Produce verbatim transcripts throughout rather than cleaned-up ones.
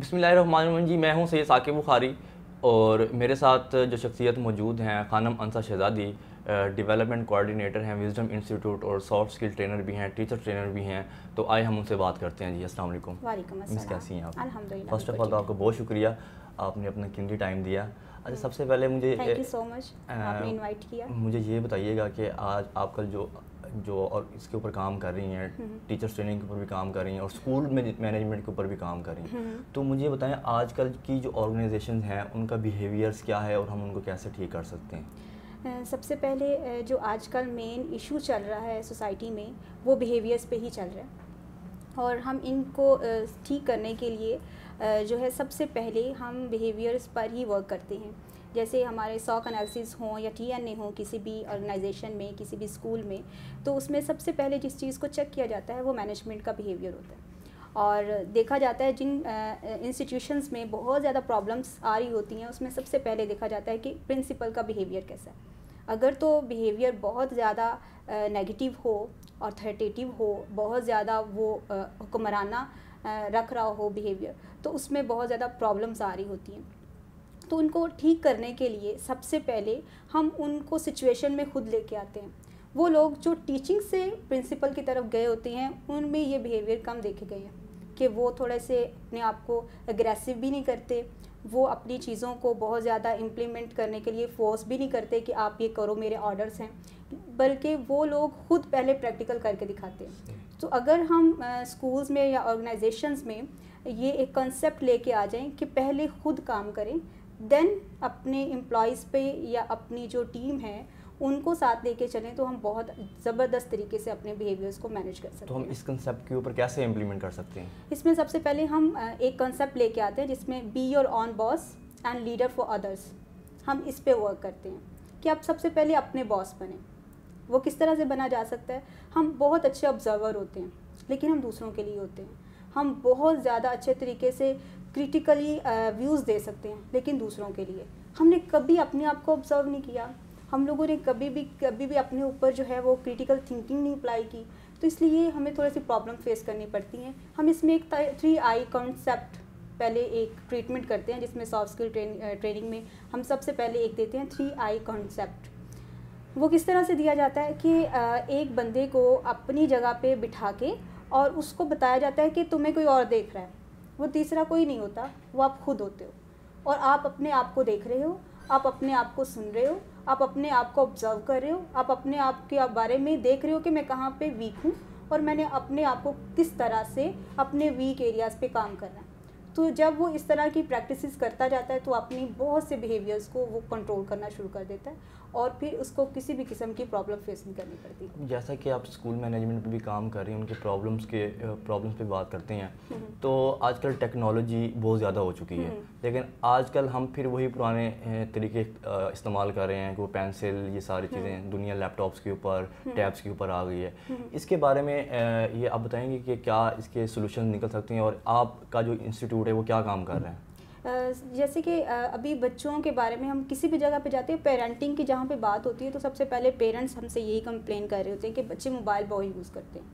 बिस्मिल्लाहिर्रहमानिर्रहीम जी, मैं हूँ सैयद साकिब बुखारी और मेरे साथ जो शख्सियत मौजूद हैं खानम अंसा शहज़ादी, डेवलपमेंट कोऑर्डिनेटर हैं विजडम इंस्टीट्यूट और सॉफ्ट स्किल ट्रेनर भी हैं, टीचर ट्रेनर भी हैं। तो आए हम उनसे बात करते हैं। जी अस्सलाम वालेकुम। वालेकुम अस्सलाम। कैसी हैं आप? अल्हम्दुलिल्लाह। फर्स्ट ऑफ ऑल तो आपको बहुत शुक्रिया, आपने अपना कीमती टाइम दिया। अच्छा, सबसे पहले मुझे थैंक यू सो मच, आपने इनवाइट किया। मुझे ये बताइएगा कि आज आपका जो जो और इसके ऊपर काम कर रही हैं, टीचर्स ट्रेनिंग के ऊपर भी काम कर रही हैं और स्कूल मैनेजमेंट के ऊपर भी काम कर रही हैं, तो मुझे बताएं आजकल की जो ऑर्गेनाइजेशंस हैं उनका बिहेवियर्स क्या है और हम उनको कैसे ठीक कर सकते हैं? सबसे पहले जो आजकल मेन इशू चल रहा है सोसाइटी में वो बिहेवियर्स पे ही चल रहा है और हम इनको ठीक करने के लिए जो है सबसे पहले हम बिहेवियर्स पर ही वर्क करते हैं। जैसे हमारे सॉक एनालिसिस हों या टी एन ए हों किसी भी ऑर्गेनाइजेशन में, किसी भी स्कूल में, तो उसमें सबसे पहले जिस चीज़ को चेक किया जाता है वो मैनेजमेंट का बिहेवियर होता है। और देखा जाता है जिन इंस्टीट्यूशंस में बहुत ज़्यादा प्रॉब्लम्स आ रही होती हैं उसमें सबसे पहले देखा जाता है कि प्रिंसिपल का बिहेवियर कैसा है। अगर तो बिहेवियर बहुत ज़्यादा नेगेटिव हो, ऑथोरिटेटिव हो, बहुत ज़्यादा वो हुक्मराना रख रहा हो बिहेवियर, तो उसमें बहुत ज़्यादा प्रॉब्लम्स आ रही होती हैं। तो उनको ठीक करने के लिए सबसे पहले हम उनको सिचुएशन में खुद लेके आते हैं। वो लोग जो टीचिंग से प्रिंसिपल की तरफ गए होते हैं उनमें ये बिहेवियर कम देखे गए हैं कि वो थोड़े से अपने आप को एग्रेसिव भी नहीं करते, वो अपनी चीज़ों को बहुत ज़्यादा इम्प्लीमेंट करने के लिए फोर्स भी नहीं करते कि आप ये करो, मेरे ऑर्डर्स हैं, बल्कि वो लोग खुद पहले प्रैक्टिकल करके दिखाते हैं। तो अगर हम स्कूल्स में या ऑर्गेनाइजेशंस में ये एक कंसेप्ट लेके आ जाएं कि पहले खुद काम करें, देन अपने एम्प्लॉइज़ पे या अपनी जो टीम है उनको साथ लेके चलें, तो हम बहुत ज़बरदस्त तरीके से अपने बिहेवियर्स को मैनेज कर सकते हैं। तो हम इस कंसेप्ट के ऊपर कैसे इम्प्लीमेंट कर सकते हैं? इसमें सबसे पहले हम एक कंसेप्ट लेके आते हैं जिसमें be your own boss and leader for others. हम इस पे वर्क करते हैं कि आप सबसे पहले अपने बॉस बने। वो किस तरह से बना जा सकता है? हम बहुत अच्छे ऑब्जर्वर होते हैं लेकिन हम दूसरों के लिए होते हैं, हम बहुत ज़्यादा अच्छे तरीके से क्रिटिकली व्यूज़ दे सकते हैं लेकिन दूसरों के लिए हमने कभी अपने आप को ऑब्जर्व नहीं किया, हम लोगों ने कभी भी कभी भी अपने ऊपर जो है वो क्रिटिकल थिंकिंग नहीं अप्लाई की, तो इसलिए हमें थोड़ी सी प्रॉब्लम फेस करनी पड़ती हैं। हम इसमें एक थ्री आई कॉन्सेप्ट पहले एक ट्रीटमेंट करते हैं जिसमें सॉफ्ट स्किल ट्रेनिंग में हम सबसे पहले एक देते हैं थ्री आई कॉन्सेप्ट। वो किस तरह से दिया जाता है कि एक बंदे को अपनी जगह पर बिठा के और उसको बताया जाता है कि तुम्हें कोई और देख रहा है, वो तीसरा कोई नहीं होता, वो आप खुद होते हो और आप अपने आप को देख रहे हो, आप अपने आप को सुन रहे हो, आप अपने आप को ऑब्जर्व कर रहे हो, आप अपने आप के बारे में देख रहे हो कि मैं कहाँ पे वीक हूँ और मैंने अपने आप को किस तरह से अपने वीक एरियाज़ पे काम करना है। तो जब वो इस तरह की प्रैक्टिसेस करता जाता है तो अपनी बहुत से बिहेवियर्स को वो कंट्रोल करना शुरू कर देता है और फिर उसको किसी भी किस्म की प्रॉब्लम फेस नहीं करनी पड़ती। जैसा कि आप स्कूल मैनेजमेंट पे भी काम कर रहे हैं, उनके प्रॉब्लम्स के प्रॉब्लम्स पे बात करते हैं, तो आजकल टेक्नोलॉजी बहुत ज़्यादा हो चुकी है लेकिन आजकल हम फिर वही पुराने तरीके इस्तेमाल कर रहे हैं कि वो पेंसिल, ये सारी चीज़ें, दुनिया लैपटॉप्स के ऊपर, टैब्स के ऊपर आ गई है। इसके बारे में ये आप बताएँगे कि क्या इसके सोल्यूशन निकल सकते हैं और आपका जो इंस्टीट्यूट है वो क्या काम कर रहे हैं? जैसे कि अभी बच्चों के बारे में हम किसी भी जगह पे जाते हैं, पेरेंटिंग की जहाँ पे बात होती है तो सबसे पहले पेरेंट्स हमसे यही कंप्लेन कर रहे होते हैं कि बच्चे मोबाइल बहुत यूज़ करते हैं,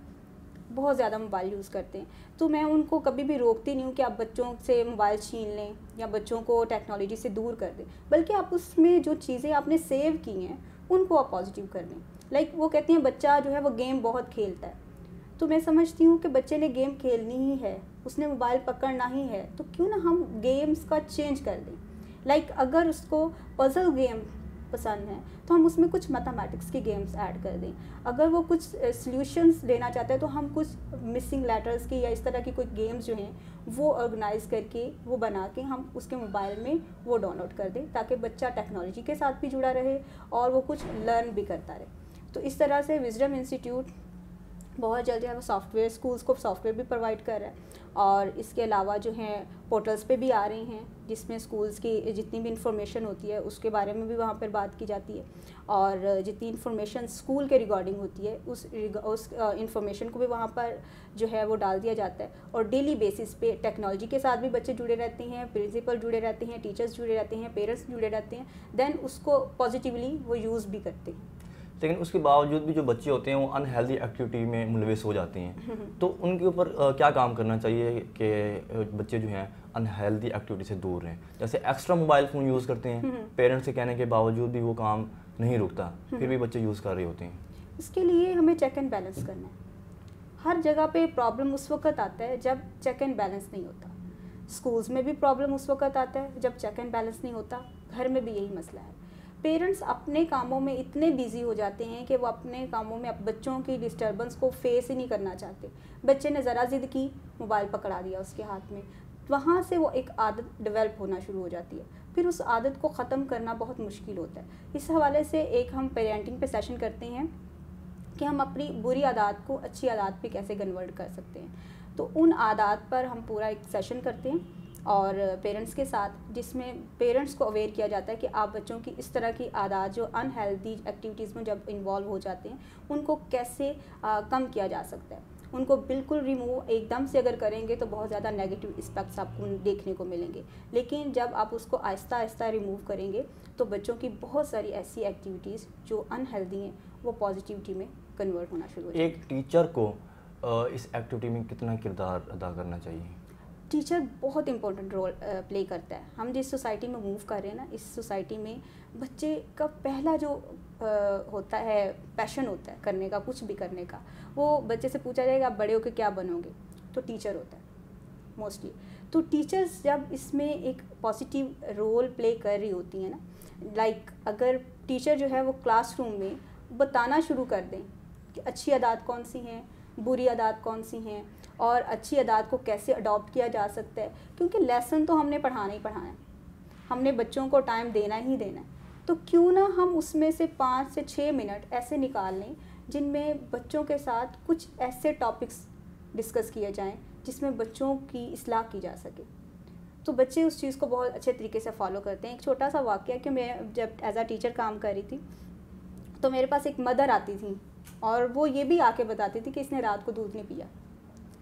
बहुत ज़्यादा मोबाइल यूज़ करते हैं। तो मैं उनको कभी भी रोकती नहीं हूँ कि आप बच्चों से मोबाइल छीन लें या बच्चों को टेक्नोलॉजी से दूर कर दें, बल्कि आप उसमें जो चीज़ें आपने सेव की हैं उनको आप पॉजिटिव कर लें। लाइक वो कहती हैं बच्चा जो है वो गेम बहुत खेलता है, तो मैं समझती हूँ कि बच्चे ने गेम खेलनी ही है, उसने मोबाइल पकड़ना ही है, तो क्यों ना हम गेम्स का चेंज कर दें। लाइक like, अगर उसको पज़ल गेम पसंद है तो हम उसमें कुछ मैथमेटिक्स की गेम्स ऐड कर दें। अगर वो कुछ सॉल्यूशंस uh, देना चाहता है तो हम कुछ मिसिंग लेटर्स की या इस तरह की कोई गेम्स जो हैं वो ऑर्गेनाइज़ करके, वो बना के हम उसके मोबाइल में वो डाउनलोड कर दें ताकि बच्चा टेक्नोलॉजी के साथ भी जुड़ा रहे और वो कुछ लर्न भी करता रहे। तो इस तरह से विजडम इंस्टीट्यूट बहुत जल्द जो है वो सॉफ्टवेयर, स्कूल्स को सॉफ्टवेयर भी प्रोवाइड कर रहा है और इसके अलावा जो हैं पोर्टल्स पे भी आ रहे हैं जिसमें स्कूल्स की जितनी भी इंफॉर्मेशन होती है उसके बारे में भी वहाँ पर बात की जाती है और जितनी इंफॉर्मेशन स्कूल के रिगार्डिंग होती है उस उस इंफॉर्मेशन को भी वहाँ पर जो है वो डाल दिया जाता है। और डेली बेसिस पे टेक्नोलॉजी के साथ भी बच्चे जुड़े रहते हैं, प्रिंसिपल जुड़े रहते हैं, टीचर्स जुड़े रहते हैं, पेरेंट्स जुड़े रहते हैं, देन उसको पॉजिटिवली वो यूज़ भी करते हैं। लेकिन उसके बावजूद भी जो बच्चे होते हैं वो अनहेल्दी एक्टिविटी में मुलविस हो जाते हैं, तो उनके ऊपर क्या काम करना चाहिए कि बच्चे जो हैं अनहेल्दी एक्टिविटी से दूर रहें। जैसे एक्स्ट्रा मोबाइल फ़ोन यूज़ करते हैं, पेरेंट्स से कहने के बावजूद भी वो काम नहीं रुकता, फिर भी बच्चे यूज़ कर रहे होते हैं। इसके लिए हमें चेक एंड बैलेंस करना है। हर जगह पे प्रॉब्लम उस वक्त आता है जब चेक एंड बैलेंस नहीं होता। स्कूल्स में भी प्रॉब्लम उस वक्त आता है जब चेक एंड बैलेंस नहीं होता। घर में भी यही मसला है। पेरेंट्स अपने कामों में इतने बिजी हो जाते हैं कि वो अपने कामों में अब बच्चों की डिस्टर्बेंस को फेस ही नहीं करना चाहते। बच्चे ने ज़रा ज़िद की, मोबाइल पकड़ा दिया उसके हाथ में, वहाँ से वो एक आदत डेवलप होना शुरू हो जाती है। फिर उस आदत को ख़त्म करना बहुत मुश्किल होता है। इस हवाले से एक हम पेरेंटिंग पे सेशन करते हैं कि हम अपनी बुरी आदत को अच्छी आदत पे कैसे कन्वर्ट कर सकते हैं। तो उन आदत पर हम पूरा एक सेशन करते हैं और पेरेंट्स के साथ, जिसमें पेरेंट्स को अवेयर किया जाता है कि आप बच्चों की इस तरह की आदत जो अनहेल्दी एक्टिविटीज़ में जब इन्वॉल्व हो जाते हैं उनको कैसे आ, कम किया जा सकता है। उनको बिल्कुल रिमूव एकदम से अगर करेंगे तो बहुत ज़्यादा नेगेटिव इस्पेक्ट्स आपको देखने को मिलेंगे, लेकिन जब आप उसको आहिस्ता आहिस्ता रिमूव करेंगे तो बच्चों की बहुत सारी ऐसी एक्टिविटीज़ जो अनहेल्दी हैं वो पॉजिटिविटी में कन्वर्ट होना शुरू हो जाती है। एक टीचर को इस एक्टिविटी में कितना किरदार अदा करना चाहिए? टीचर बहुत इंपॉर्टेंट रोल प्ले करता है। हम जिस सोसाइटी में मूव कर रहे हैं ना, इस सोसाइटी में बच्चे का पहला जो आ, होता है पैशन होता है करने का, कुछ भी करने का, वो बच्चे से पूछा जाएगा आप बड़े होकर क्या बनोगे, तो टीचर होता है मोस्टली। तो टीचर्स जब इसमें एक पॉजिटिव रोल प्ले कर रही होती हैं ना, लाइक अगर टीचर जो है वो क्लासरूम में बताना शुरू कर दें कि अच्छी आदत कौन सी हैं, बुरी आदत कौन सी हैं और अच्छी आदत को कैसे अडॉप्ट किया जा सकता है, क्योंकि लेसन तो हमने पढ़ाना ही पढ़ाना है, हमने बच्चों को टाइम देना ही देना है। तो क्यों ना हम उसमें से पाँच से छः मिनट ऐसे निकाल लें जिनमें बच्चों के साथ कुछ ऐसे टॉपिक्स डिस्कस किए जाएं जिसमें बच्चों की इस्लाह की जा सके। तो बच्चे उस चीज़ को बहुत अच्छे तरीके से फॉलो करते हैं। एक छोटा सा वाक़या कि मैं जब एज आ टीचर काम कर रही थी तो मेरे पास एक मदर आती थी और वो ये भी आके बताती थी कि इसने रात को दूध नहीं पिया,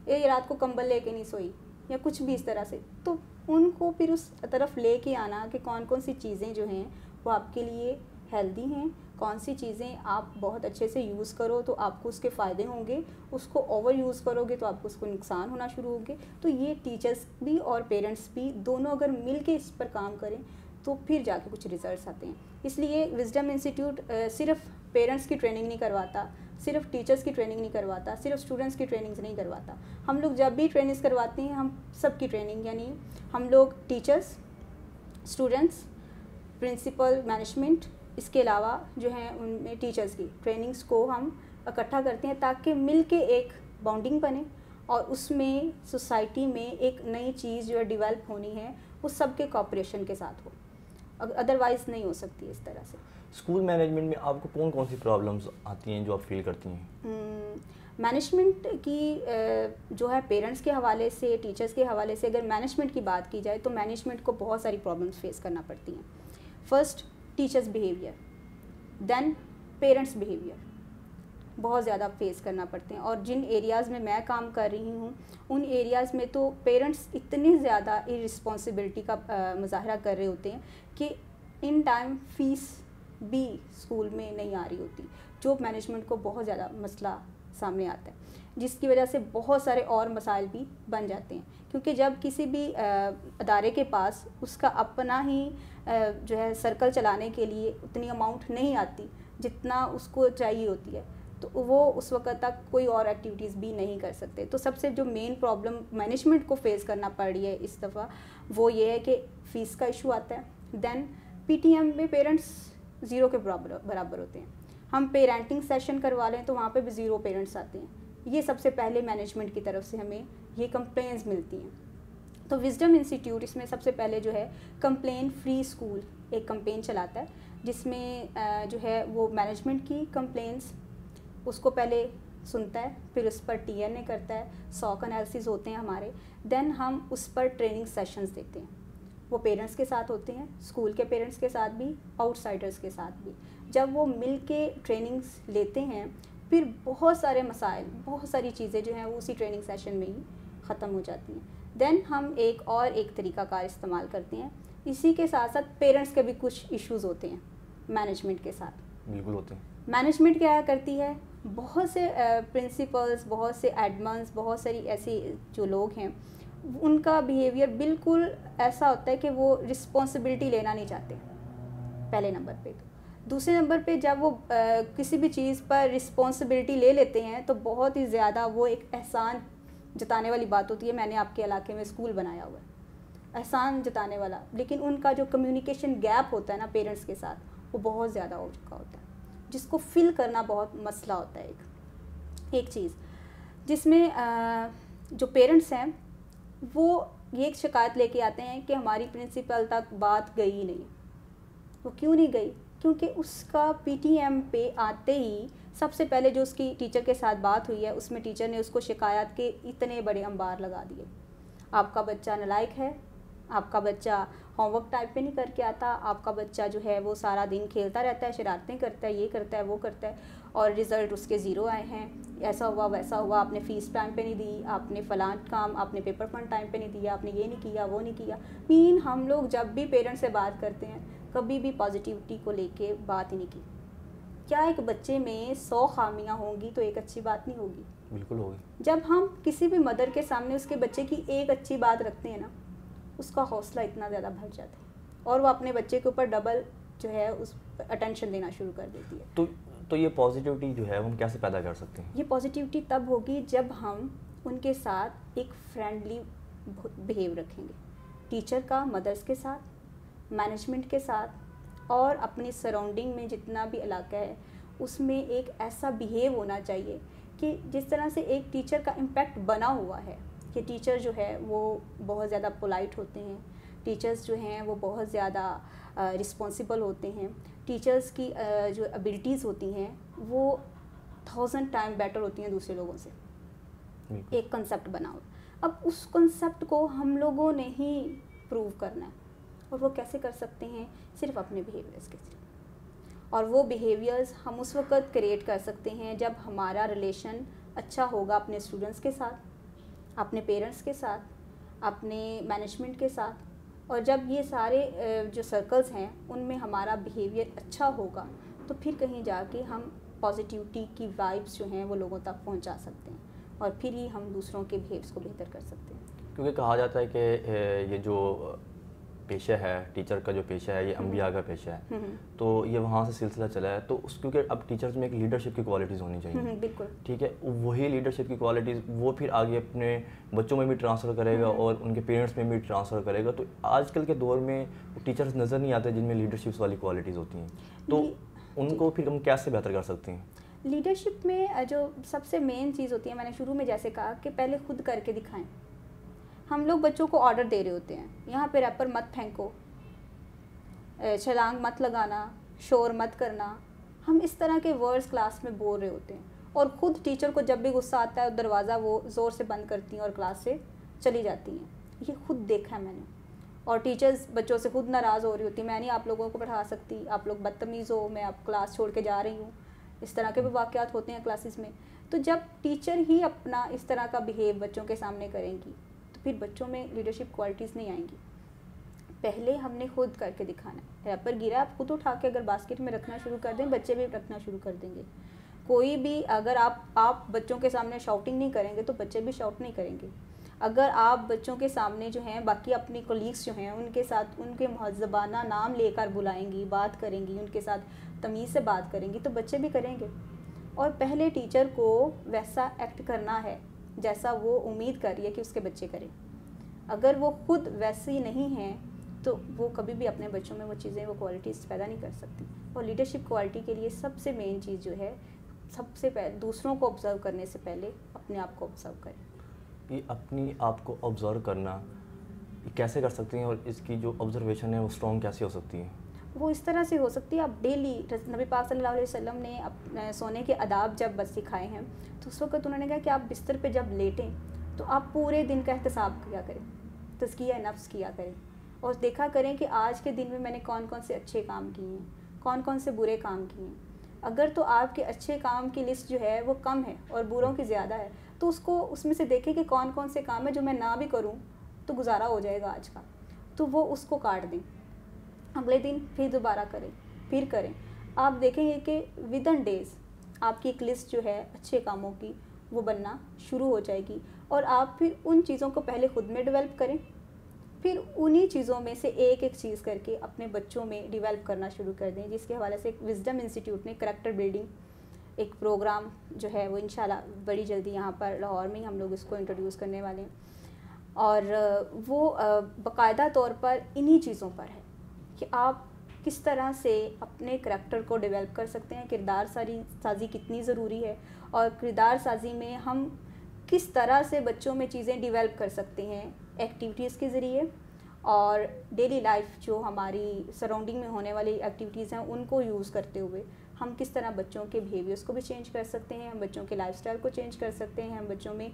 ये रात को कंबल लेके नहीं सोई, या कुछ भी इस तरह से। तो उनको फिर उस तरफ ले के आना कि कौन कौन सी चीज़ें जो हैं वो आपके लिए हेल्दी हैं, कौन सी चीज़ें आप बहुत अच्छे से यूज़ करो तो आपको उसके फ़ायदे होंगे, उसको ओवर यूज़ करोगे तो आपको उसको नुकसान होना शुरू होंगे। तो ये टीचर्स भी और पेरेंट्स भी दोनों अगर मिल के इस पर काम करें तो फिर जाके कुछ रिजल्ट्स आते हैं। इसलिए विजडम इंस्टीट्यूट सिर्फ पेरेंट्स की ट्रेनिंग नहीं करवाता, सिर्फ टीचर्स की ट्रेनिंग नहीं करवाता, सिर्फ स्टूडेंट्स की ट्रेनिंग्स नहीं करवाता। हम लोग जब भी ट्रेनिंग्स करवाते हैं हम सबकी ट्रेनिंग, यानी हम लोग टीचर्स, स्टूडेंट्स, प्रिंसिपल, मैनेजमेंट, इसके अलावा जो हैं उनमें टीचर्स की ट्रेनिंग्स को हम इकट्ठा करते हैं ताकि मिल के एक बॉन्डिंग बने और उसमें सोसाइटी में एक नई चीज़ जो है डिवेल्प होनी है वो सबके कॉपरेशन के साथ हो, अदरवाइज़ नहीं हो सकती इस तरह से। स्कूल मैनेजमेंट में आपको कौन कौन सी प्रॉब्लम्स आती हैं जो आप फील करती हैं? मैनेजमेंट की जो है पेरेंट्स के हवाले से, टीचर्स के हवाले से, अगर मैनेजमेंट की बात की जाए तो मैनेजमेंट को बहुत सारी प्रॉब्लम्स फेस करना पड़ती हैं। First teachers behaviour, then parents behaviour बहुत ज़्यादा फेस करना पड़ते हैं। और जिन एरियाज़ में मैं काम कर रही हूँ उन एरियाज़ में तो पेरेंट्स इतने ज़्यादा इर्रिस्पॉन्सिबिलिटी का मुजाहरा कर रहे होते हैं कि इन टाइम फीस भी स्कूल में नहीं आ रही होती, जो मैनेजमेंट को बहुत ज़्यादा मसला सामने आता है, जिसकी वजह से बहुत सारे और मसाइल भी बन जाते हैं। क्योंकि जब किसी भी अदारे के पास उसका अपना ही जो है सर्कल चलाने के लिए उतनी अमाउंट नहीं आती जितना उसको चाहिए होती है, तो वो उस वक्त तक कोई और एक्टिविटीज़ भी नहीं कर सकते। तो सबसे जो मेन प्रॉब्लम मैनेजमेंट को फेस करना पड़ रही है इस दफ़ा वो ये है कि फ़ीस का इशू आता है। देन पीटीएम में पेरेंट्स ज़ीरो के बराबर होते हैं। हम पेरेंटिंग सेशन करवा लें तो वहाँ पे भी ज़ीरो पेरेंट्स आते हैं। ये सबसे पहले मैनेजमेंट की तरफ से हमें ये कंप्लेंट्स मिलती हैं। तो विजडम इंस्टीट्यूट इसमें सबसे पहले जो है कंप्लेन फ्री स्कूल एक कंपेन चलाता है, जिसमें जो है वो मैनेजमेंट की कंप्लेंट्स उसको पहले सुनता है, फिर उस पर टी एन ए करता है, सॉक एनालिसिस होते हैं हमारे। देन हम उस पर ट्रेनिंग सेशंस देते हैं, वो पेरेंट्स के साथ होते हैं, स्कूल के पेरेंट्स के साथ भी, आउटसाइडर्स के साथ भी। जब वो मिल के ट्रेनिंग्स लेते हैं फिर बहुत सारे मसाइल, बहुत सारी चीज़ें जो हैं वो उसी ट्रेनिंग सेशन में ही ख़त्म हो जाती हैं। देन हम एक और एक तरीका का इस्तेमाल करते हैं। इसी के साथ साथ पेरेंट्स के भी कुछ इश्यूज़ होते हैं मैनेजमेंट के साथ, बिल्कुल होते हैं। मैनेजमेंट क्या करती है, बहुत से प्रिंसिपल्स, बहुत से एडमंस, बहुत सारी ऐसी जो लोग हैं उनका बिहेवियर बिल्कुल ऐसा होता है कि वो रिस्पॉन्सिबिलिटी लेना नहीं चाहते पहले नंबर पे। तो दूसरे नंबर पे जब वो आ, किसी भी चीज़ पर रिस्पॉन्सिबिलिटी ले लेते हैं तो बहुत ही ज़्यादा वो एक एहसान जताने वाली बात होती है, मैंने आपके इलाके में स्कूल बनाया हुआ है, एहसान जताने वाला। लेकिन उनका जो कम्युनिकेशन गैप होता है ना पेरेंट्स के साथ वो बहुत ज़्यादा हो चुका होता है, जिसको फिल करना बहुत मसला होता है। एक एक चीज़ जिसमें आ, जो पेरेंट्स हैं वो ये एक शिकायत लेके आते हैं कि हमारी प्रिंसिपल तक बात गई ही नहीं। वो क्यों नहीं गई? क्योंकि उसका पीटीएम पे आते ही सबसे पहले जो उसकी टीचर के साथ बात हुई है उसमें टीचर ने उसको शिकायत के इतने बड़े अंबार लगा दिए। आपका बच्चा नालायक है, आपका बच्चा होमवर्क टाइम पे नहीं करके आता, आपका बच्चा जो है वो सारा दिन खेलता रहता है, शरारतें करता है, ये करता है, वो करता है, और रिज़ल्ट उसके ज़ीरो आए हैं, ऐसा हुआ वैसा हुआ, आपने फ़ीस टाइम पे नहीं दी, आपने फ़लां काम, आपने पेपर फंड टाइम पे नहीं दिया, आपने ये नहीं किया, वो नहीं किया। मीन हम लोग जब भी पेरेंट्स से बात करते हैं कभी भी पॉजिटिविटी को लेके बात ही नहीं की। क्या एक बच्चे में सौ खामियाँ होंगी तो एक अच्छी बात नहीं होगी? बिल्कुल होगी। जब हम किसी भी मदर के सामने उसके बच्चे की एक अच्छी बात रखते हैं ना, उसका हौसला इतना ज़्यादा भर जाता है और वो अपने बच्चे के ऊपर डबल जो है उस अटेंशन देना शुरू कर देती है। तो तो ये पॉजिटिविटी जो है हम कैसे पैदा कर सकते हैं? ये पॉजिटिविटी तब होगी जब हम उनके साथ एक फ्रेंडली बिहेव रखेंगे, टीचर का मदर्स के साथ, मैनेजमेंट के साथ, और अपनी सराउंडिंग में जितना भी इलाका है उसमें एक ऐसा बिहेव होना चाहिए कि जिस तरह से एक टीचर का इम्पैक्ट बना हुआ है कि टीचर जो है वो बहुत ज़्यादा पोलाइट होते हैं, टीचर्स जो हैं वो बहुत ज़्यादा रिस्पॉन्सिबल होते हैं, टीचर्स की आ, जो एबिलिटीज़ होती हैं वो थाउजेंड टाइम बेटर होती हैं दूसरे लोगों से। एक कंसेप्ट बनाओ, अब उस कंसेप्ट को हम लोगों ने ही प्रूव करना है, और वो कैसे कर सकते हैं? सिर्फ अपने बिहेवियर्स के थ्रू। और वो बिहेवियर्स हम उस वक़्त क्रिएट कर सकते हैं जब हमारा रिलेशन अच्छा होगा अपने स्टूडेंट्स के साथ, अपने पेरेंट्स के साथ, अपने मैनेजमेंट के साथ, और जब ये सारे जो सर्कल्स हैं उनमें हमारा बिहेवियर अच्छा होगा तो फिर कहीं जाके हम पॉजिटिविटी की वाइब्स जो हैं वो लोगों तक पहुंचा सकते हैं, और फिर ही हम दूसरों के बिहेव्स को बेहतर कर सकते हैं। क्योंकि कहा जाता है कि ये जो पेशा है, टीचर का जो पेशा है, ये अम्बिया का पेशा है, तो ये वहाँ से सिलसिला चला है। तो उस क्योंकि अब टीचर्स में एक लीडरशिप की क्वालिटीज़ होनी चाहिए, बिल्कुल ठीक है, वही लीडरशिप की क्वालिटीज़ वो फिर आगे अपने बच्चों में भी ट्रांसफ़र करेगा और उनके पेरेंट्स में भी ट्रांसफ़र करेगा। तो आजकल के दौर में टीचर्स नज़र नहीं आते जिनमें लीडरशिप्स वाली क्वालिटीज़ होती हैं, तो उनको फिर हम कैसे बेहतर कर सकते हैं? लीडरशिप में जो सबसे मेन चीज़ होती है, मैंने शुरू में जैसे कहा कि पहले खुद करके दिखाएँ। हम लोग बच्चों को ऑर्डर दे रहे होते हैं, यहाँ पे रैपर मत फेंको, छलांग मत लगाना, शोर मत करना, हम इस तरह के वर्ड्स क्लास में बोल रहे होते हैं, और ख़ुद टीचर को जब भी गुस्सा आता है दरवाज़ा वो ज़ोर से बंद करती हैं और क्लास से चली जाती हैं। ये खुद देखा है मैंने, और टीचर्स बच्चों से खुद नाराज़ हो रही होती, मैं नहीं आप लोगों को पढ़ा सकती, आप लोग बदतमीज़ हो, मैं आप क्लास छोड़ के जा रही हूँ। इस तरह के भी वाक़यात होते हैं क्लासेस में। तो जब टीचर ही अपना इस तरह का बिहेव बच्चों के सामने करेंगी फिर बच्चों में लीडरशिप क्वालिटीज़ नहीं आएंगी। पहले हमने खुद करके दिखाना है। रैपर गिरा, आप खुद उठा के अगर बास्केट में रखना शुरू कर दें, बच्चे भी रखना शुरू कर देंगे। कोई भी अगर आप आप बच्चों के सामने शाउटिंग नहीं करेंगे तो बच्चे भी शाउट नहीं करेंगे। अगर आप बच्चों के सामने जो हैं बाकी अपने कोलीग्स जो हैं उनके साथ उनके महज़बाना नाम लेकर बुलाएंगी, बात करेंगी, उनके साथ तमीज़ से बात करेंगी तो बच्चे भी करेंगे। और पहले टीचर को वैसा एक्ट करना है जैसा वो उम्मीद कर रही है कि उसके बच्चे करें। अगर वो खुद वैसी नहीं हैं तो वो कभी भी अपने बच्चों में वो चीज़ें, वो क्वालिटीज़ पैदा नहीं कर सकती। और लीडरशिप क्वालिटी के लिए सबसे मेन चीज़ जो है, सबसे पहले दूसरों को ऑब्ज़र्व करने से पहले अपने आप को ऑब्ज़र्व करें। ये अपने आप को ऑब्ज़र्व करना कैसे कर सकती हैं, और इसकी जो ऑब्ज़र्वेशन है वो स्ट्रॉन्ग कैसे हो सकती है? वो इस तरह से हो सकती है, आप डेली, नबी पाक सल्लल्लाहु अलैहि वसल्लम ने अपने सोने के आदाब जब बस सिखाए हैं तो उस वक्त उन्होंने कहा कि आप बिस्तर पे जब लेटें तो आप पूरे दिन का एहतसाब किया करें, तज़किया नफ्स किया करें, और देखा करें कि आज के दिन में मैंने कौन कौन से अच्छे काम किए हैं, कौन कौन से बुरे काम किए हैं। अगर तो आपके अच्छे काम की लिस्ट जो है वो कम है और बुरों की ज़्यादा है तो उसको उसमें से देखें कि कौन कौन से काम है जो मैं ना भी करूँ तो गुजारा हो जाएगा आज का, तो वो उसको काट दें। अगले दिन फिर दोबारा करें, फिर करें। आप देखेंगे कि विद इन डेज़ आपकी एक लिस्ट जो है अच्छे कामों की वो बनना शुरू हो जाएगी। और आप फिर उन चीज़ों को पहले खुद में डेवलप करें, फिर उन्हीं चीज़ों में से एक एक चीज़ करके अपने बच्चों में डेवलप करना शुरू कर दें, जिसके हवाले से एक विजडम इंस्टीट्यूट ने करैक्टर बिल्डिंग एक प्रोग्राम जो है वो इंशाल्लाह बड़ी जल्दी यहाँ पर लाहौर में हम लोग इसको इंट्रोड्यूस करने वाले हैं, और वो बाकायदा तौर पर इन्हीं चीज़ों पर है कि आप किस तरह से अपने करैक्टर को डेवलप कर सकते हैं, किरदार सारी साजी कितनी ज़रूरी है और किरदार साजी में हम किस तरह से बच्चों में चीज़ें डेवलप कर सकते हैं एक्टिविटीज़ के ज़रिए, और डेली लाइफ जो हमारी सराउंडिंग में होने वाली एक्टिविटीज़ हैं उनको यूज़ करते हुए हम किस तरह बच्चों के बिहेवियर्स को भी चेंज कर सकते हैं, हम बच्चों के लाइफस्टाइल को चेंज कर सकते हैं, हम बच्चों में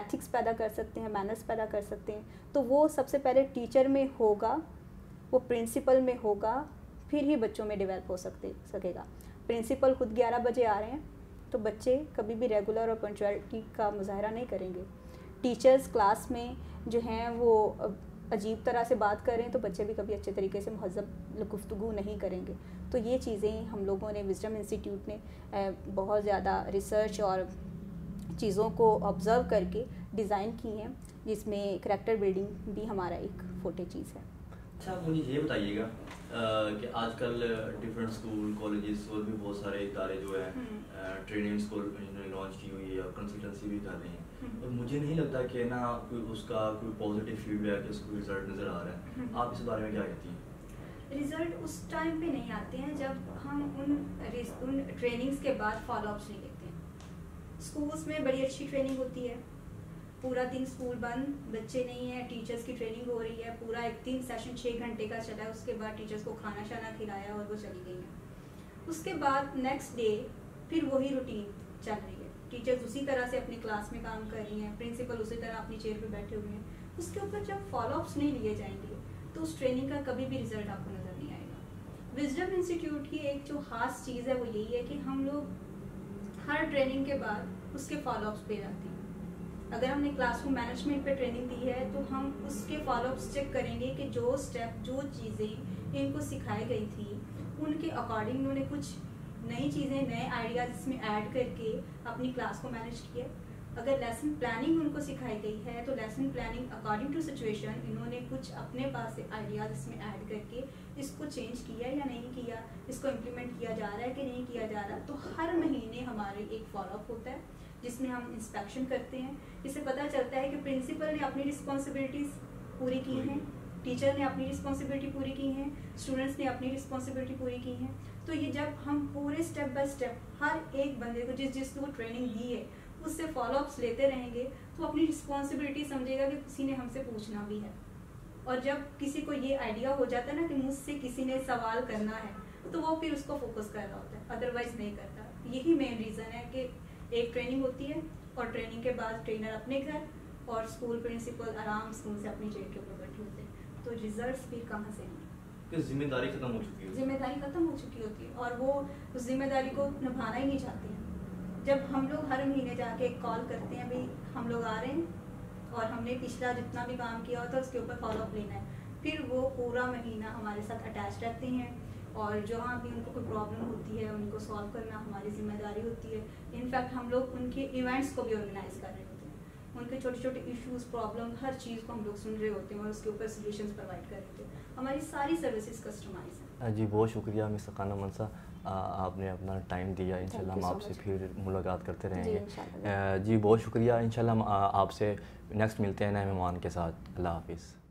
एथिक्स पैदा कर सकते हैं, मैनर्स पैदा कर सकते हैं। तो वो सबसे पहले टीचर में होगा, वो प्रिंसिपल में होगा, फिर ही बच्चों में डेवलप हो सकते सकेगा। प्रिंसिपल खुद ग्यारह बजे आ रहे हैं तो बच्चे कभी भी रेगुलर और पंक्चुअलिटी का मुजाहरा नहीं करेंगे। टीचर्स क्लास में जो हैं वो अजीब तरह से बात कर रहे हैं तो बच्चे भी कभी अच्छे तरीके से महज़ब गुफ्तगू नहीं करेंगे। तो ये चीज़ें हम लोगों ने विजडम इंस्टीट्यूट ने बहुत ज़्यादा रिसर्च और चीज़ों को ऑब्ज़र्व करके डिज़ाइन की हैं, जिसमें करैक्टर बिल्डिंग भी हमारा एक फोटे चीज़ है। अच्छा, मुझे ये बताइएगा कि आजकल डिफरेंट स्कूल कॉलेजेस और भी बहुत सारे इदारे जो है ट्रेनिंग स्कूल इन्होंने लॉन्च की हुई है और कंसल्टेंसी भी कर रहे हैं, और मुझे नहीं लगता कि ना कोई उसका कोई पॉजिटिव फीडबैक उसको रिजल्ट नज़र आ रहा है। आप इस बारे में क्या कहती हैं? रिजल्ट उस टाइम पे नहीं आते हैं जब हम उन उन ट्रेनिंग्स के बाद फॉलोअप्स नहीं लेते हैं। स्कूल्स में बड़ी अच्छी ट्रेनिंग होती है, पूरा दिन स्कूल बंद, बच्चे नहीं है, टीचर्स की ट्रेनिंग हो रही है, पूरा एक दिन सेशन छः घंटे का चला, उसके बाद टीचर्स को खाना शाना खिलाया और वो चली गई हैं। उसके बाद नेक्स्ट डे फिर वही रूटीन चल रही है, टीचर्स उसी तरह से अपनी क्लास में काम कर रही हैं, प्रिंसिपल उसी तरह अपनी चेयर पे बैठे हुए हैं। उसके ऊपर जब फॉलोअप्स नहीं लिए जाएंगे तो उस ट्रेनिंग का कभी भी रिजल्ट आपको नज़र नहीं आएगा। विजडम इंस्टीट्यूट की एक जो खास चीज़ है वो यही है कि हम लोग हर ट्रेनिंग के बाद उसके फॉलोअप्स पे जाते हैं। अगर हमने क्लासरूम मैनेजमेंट पे ट्रेनिंग दी है तो हम उसके फॉलोअप्स चेक करेंगे कि जो स्टेप जो चीज़ें इनको सिखाई गई थी उनके अकॉर्डिंग उन्होंने कुछ नई चीज़ें नए आइडियाज़ इसमें ऐड करके अपनी क्लास को मैनेज किया। अगर लेसन प्लानिंग उनको सिखाई गई है तो lesson planning according to situation इन्होंने कुछ अपने पास से आइडियाज़ इसमें ऐड करके इसको चेंज किया या नहीं किया, इसको इम्प्लीमेंट किया जा रहा है कि नहीं किया जा रहा। तो हर महीने हमारे एक फॉलोअप होता है जिसमें हम इंस्पेक्शन करते हैं। इससे पता चलता है कि प्रिंसिपल ने अपनी रिस्पॉन्सिबिलिटीज़ पूरी की हैं, टीचर ने अपनी रिस्पॉन्सिबिलिटी पूरी की हैं, स्टूडेंट्स ने अपनी रिस्पॉन्सिबिलिटी पूरी की हैं। तो ये जब हम पूरे स्टेप बाय स्टेप हर एक बंदे को जिस जिसको ट्रेनिंग दी है उससे फॉलोअप्स लेते रहेंगे तो अपनी रिस्पॉन्सिबिलिटी समझेगा कि किसी ने हमसे पूछना भी है। और जब किसी को ये आइडिया हो जाता है ना कि मुझसे किसी ने सवाल करना है तो वो फिर उसको फोकस कर रहा होता है, अदरवाइज नहीं करता। यही मेन रीज़न है कि एक ट्रेनिंग होती है और ट्रेनिंग के बाद ट्रेनर अपने घर और स्कूल प्रिंसिपल आराम स्कूल से अपनी चेयर के ऊपर बैठे होते हैं। तो रिजल्ट्स भी कहाँ से आएंगे? जिम्मेदारी खत्म हो चुकी है, जिम्मेदारी खत्म हो चुकी होती है और वो उस जिम्मेदारी को निभाना ही नहीं चाहते हैं। जब हम लोग हर महीने जाके कॉल करते हैं, भाई हम लोग आ रहे हैं और हमने पिछला जितना भी काम किया होता है उसके ऊपर फॉलोअप लेना है, फिर वो पूरा महीना हमारे साथ अटैच रहते हैं और जहाँ भी उनको कोई प्रॉब्लम होती है उनको सॉल्व करना हमारी जिम्मेदारी होती है। इनफैक्ट हम लोग उनके इवेंट्स को भी ऑर्गेनाइज कर रहे होते हैं, उनके छोटे छोटे इश्यूज प्रॉब्लम हर चीज़ को हम लोग सुन रहे होते हैं और उसके ऊपर सोल्यूशंस प्रोवाइड कर रहे होते हैं। हमारी सारी सर्विसेज कस्टमाइज हैं। जी बहुत शुक्रिया मिस खानम अंसा, आपने अपना टाइम दिया। इंशाल्लाह हम आपसे फिर मुलाकात करते रहेंगे। जी बहुत शुक्रिया, इंशाल्लाह हम आपसे नेक्स्ट मिलते हैं नए मेहमान के साथ। अल्लाह हाफिज़।